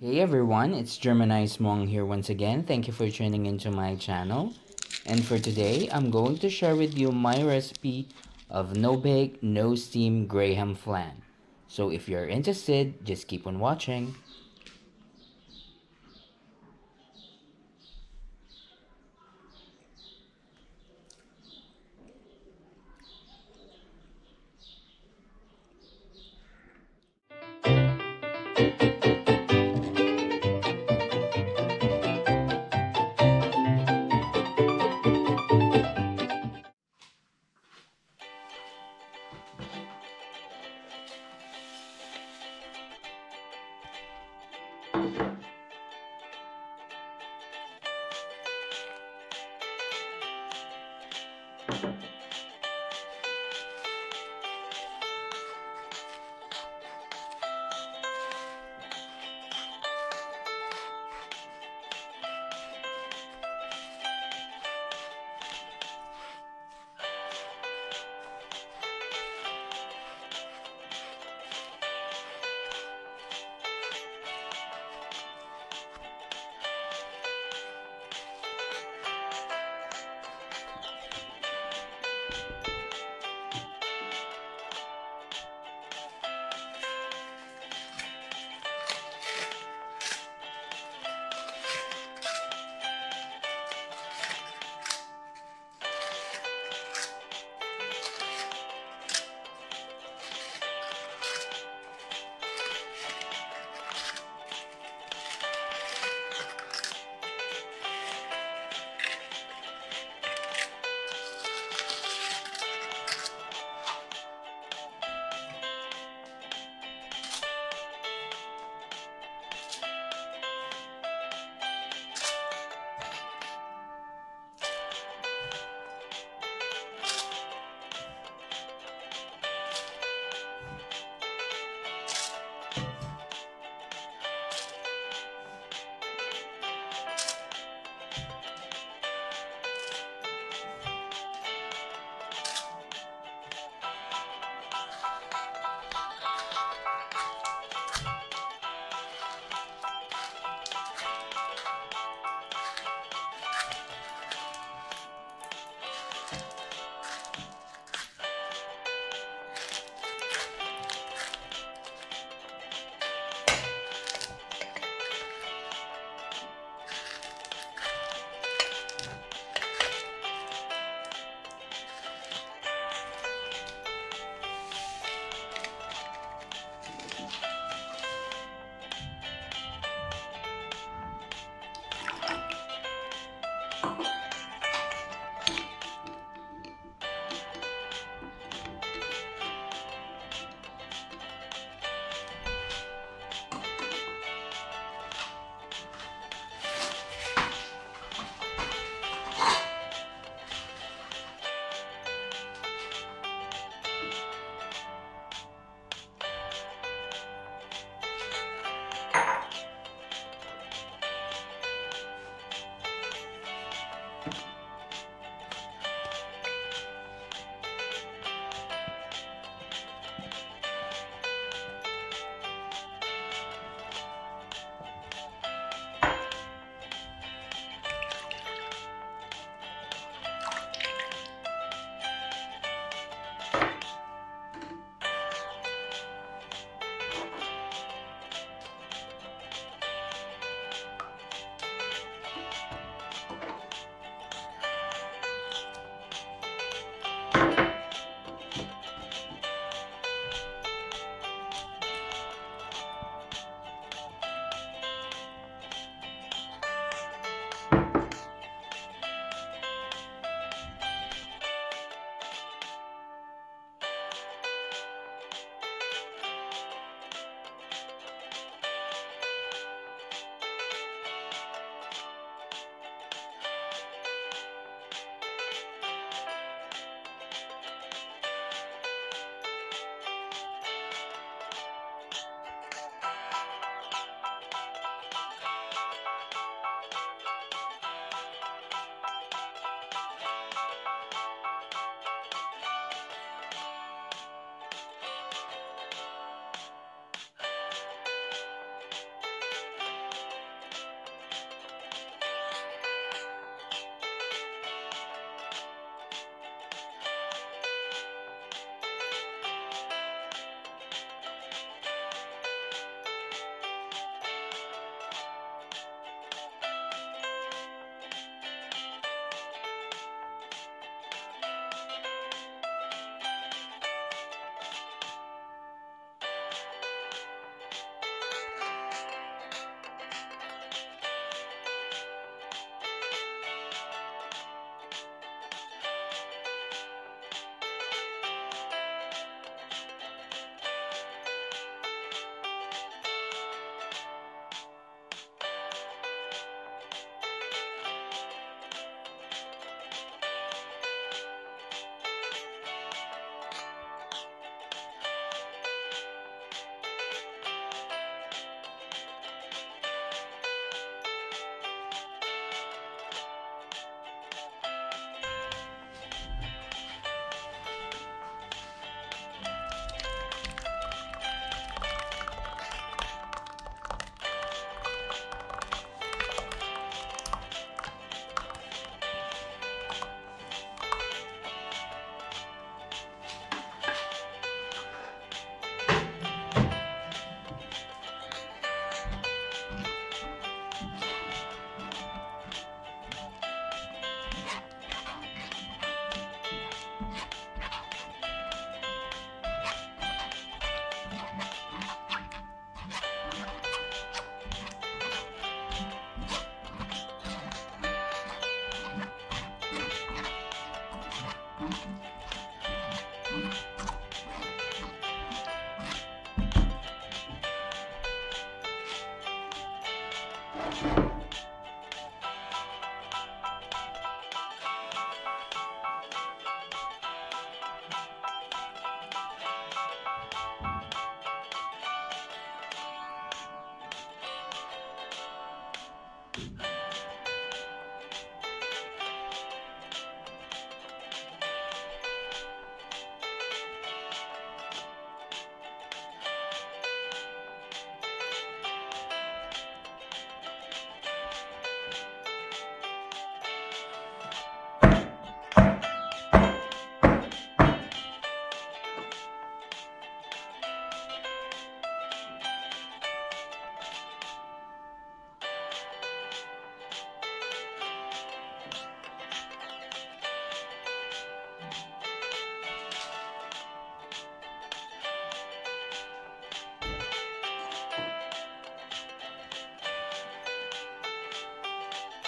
Hey everyone, it's Germanized Mong here once again. Thank you for tuning into my channel. And for today, I'm going to share with you my recipe of no-bake, no-steam graham flan. So if you're interested, just keep on watching.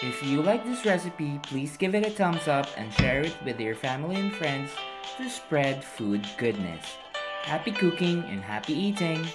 If you like this recipe, please give it a thumbs up and share it with your family and friends to spread food goodness. Happy cooking and happy eating!